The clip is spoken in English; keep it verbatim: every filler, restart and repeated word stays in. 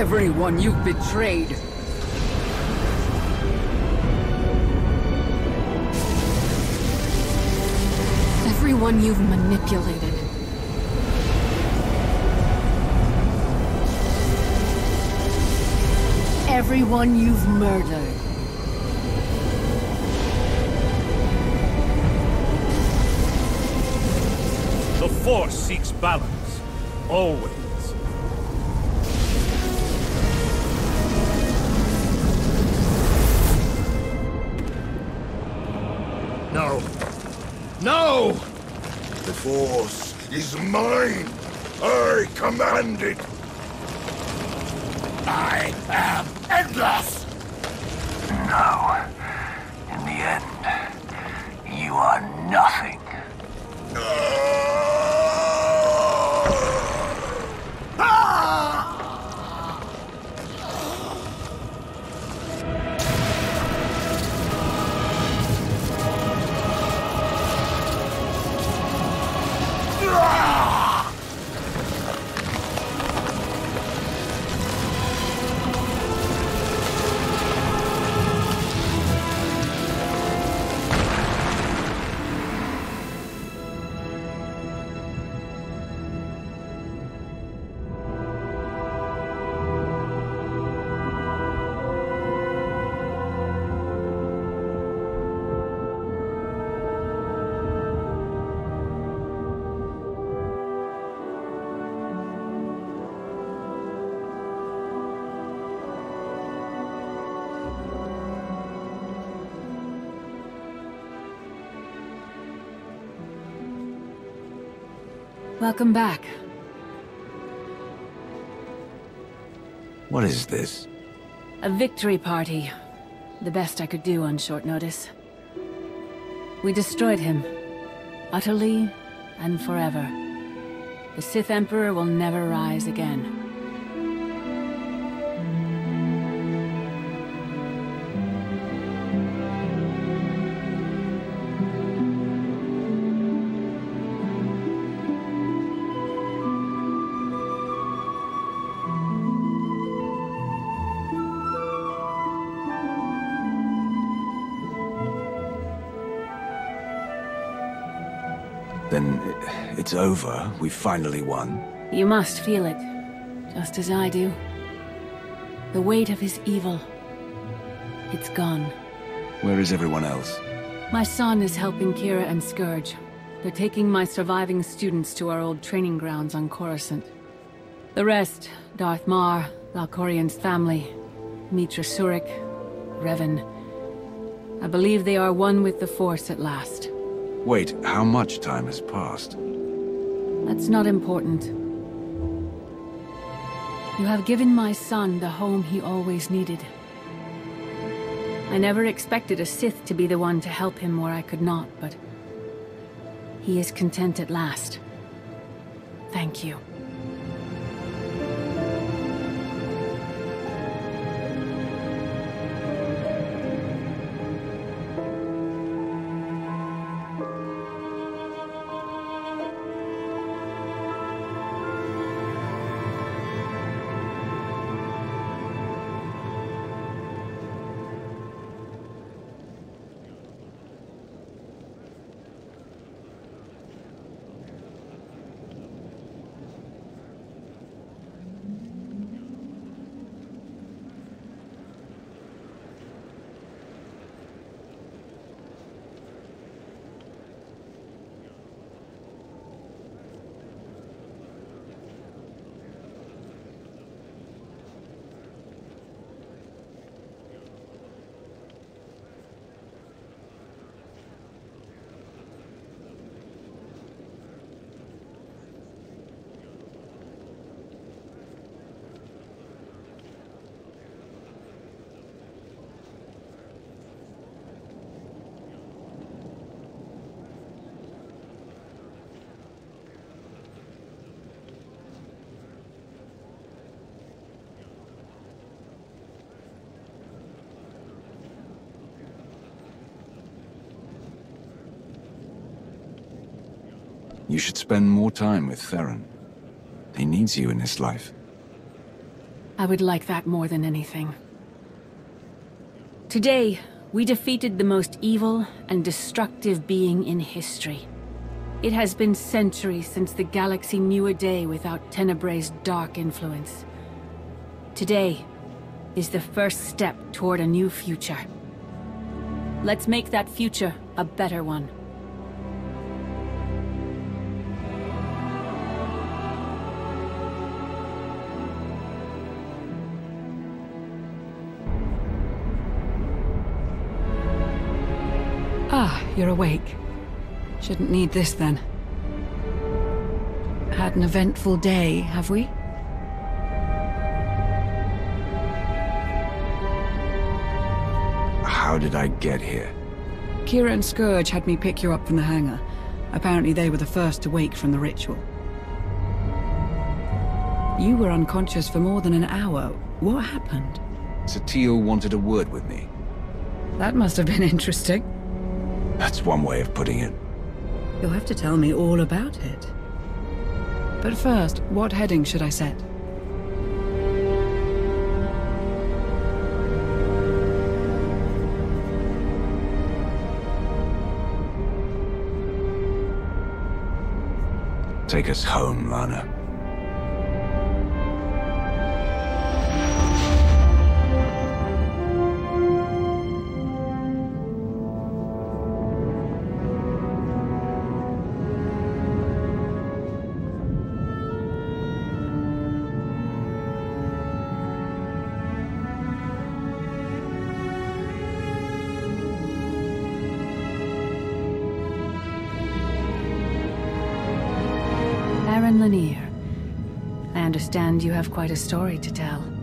everyone you've betrayed. Everyone you've manipulated. Everyone you've murdered. The Force seeks balance, always. No. No! The Force is mine! I command it! I am endless! No. In the end, you are nothing. No! Welcome back. What is this? A victory party. The best I could do on short notice. We destroyed him. Utterly and forever. The Sith Emperor will never rise again. It's over. We've finally won. You must feel it, just as I do. The weight of his evil. It's gone. Where is everyone else? My son is helping Kira and Scourge. They're taking my surviving students to our old training grounds on Coruscant. The rest, Darth Marr, Valkorian's family, Mitra Surik, Revan. I believe they are one with the Force at last. Wait, how much time has passed? That's not important. You have given my son the home he always needed. I never expected a Sith to be the one to help him where I could not, but he is content at last. Thank you. You should spend more time with Theron. He needs you in his life. I would like that more than anything. Today, we defeated the most evil and destructive being in history. It has been centuries since the galaxy knew a day without Tenebrae's dark influence. Today is the first step toward a new future. Let's make that future a better one. Ah, you're awake. Shouldn't need this then. Had an eventful day, have we? How did I get here? Kira and Scourge had me pick you up from the hangar. Apparently they were the first to wake from the ritual. You were unconscious for more than an hour. What happened? Satele wanted a word with me. That must have been interesting. That's one way of putting it. You'll have to tell me all about it. But first, what heading should I set? Take us home, Lana. Lanier, I understand you have quite a story to tell.